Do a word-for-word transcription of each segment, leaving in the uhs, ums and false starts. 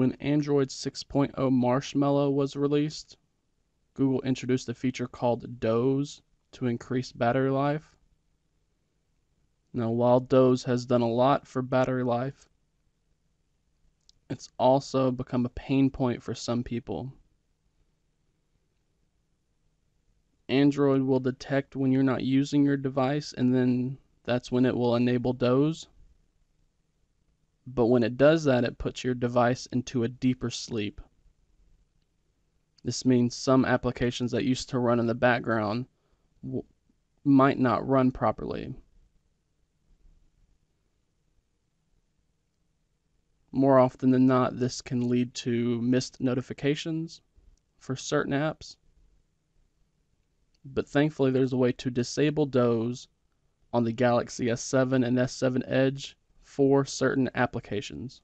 When Android six point oh Marshmallow was released, Google introduced a feature called Doze to increase battery life. Now, while Doze has done a lot for battery life, it's also become a pain point for some people. Android will detect when you're not using your device, and then that's when it will enable Doze. But when it does that, it puts your device into a deeper sleep. This means some applications that used to run in the background w- might not run properly. More often than not, this can lead to missed notifications for certain apps. But thankfully, there's a way to disable Doze on the Galaxy S seven and S seven Edge for certain applications.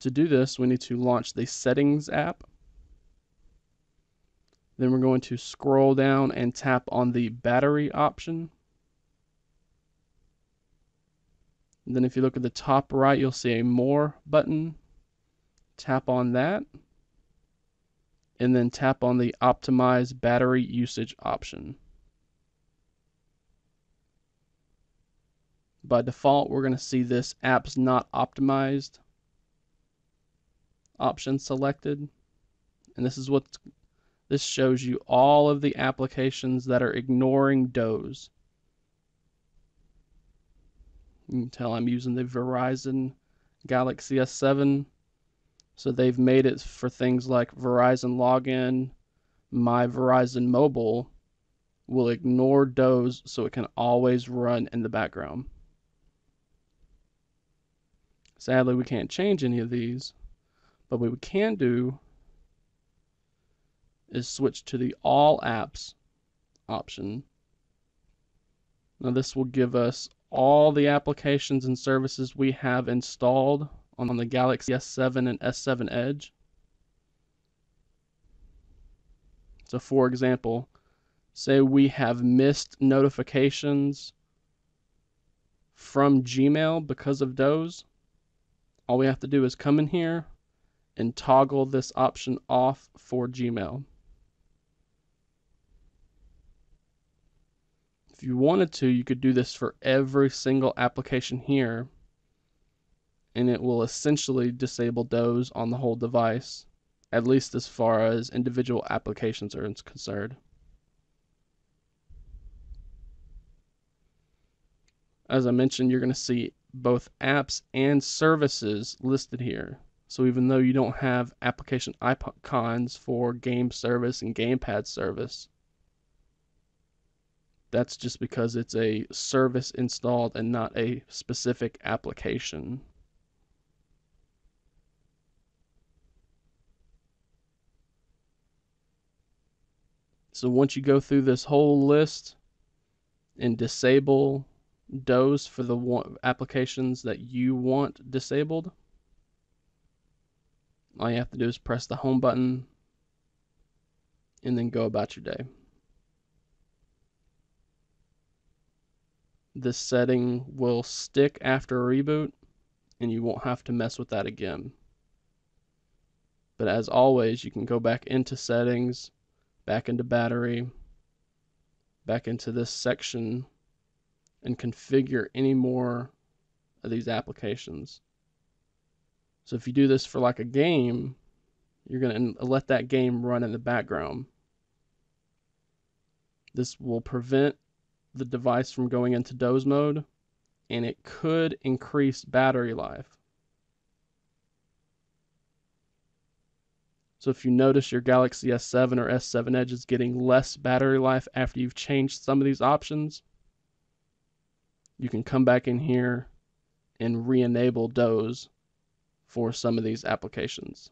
To do this, we need to launch the Settings app. Then we're going to scroll down and tap on the battery option. And then if you look at the top right, you'll see a More button. Tap on that. And then tap on the Optimize Battery Usage option. By default, we're going to see this Apps Not Optimized option selected, and this is what this shows you, all of the applications that are ignoring Doze. You can tell I'm using the Verizon Galaxy S seven, so they've made it for things like Verizon Login. My Verizon Mobile will ignore Doze, so it can always run in the background. Sadly, we can't change any of these, but what we can do is switch to the All Apps option. Now this will give us all the applications and services we have installed on the Galaxy S seven and S seven Edge. So for example, say we have missed notifications from Gmail because of Doze. All we have to do is come in here and toggle this option off for Gmail. If you wanted to, you could do this for every single application here, and it will essentially disable Doze on the whole device, at least as far as individual applications are concerned. As I mentioned, you're going to see both apps and services listed here. So even though you don't have application icons for game service and gamepad service, that's just because it's a service installed and not a specific application. So once you go through this whole list and disable Doze for the applications that you want disabled, all you have to do is press the home button and then go about your day. This setting will stick after a reboot, and you won't have to mess with that again. But as always, you can go back into settings, back into battery, back into this section, and configure any more of these applications. So if you do this for like a game, you're going to let that game run in the background. This will prevent the device from going into Doze mode, and it could increase battery life. So if you notice your Galaxy S seven or S seven Edge is getting less battery life after you've changed some of these options, you can come back in here and re-enable Doze for some of these applications.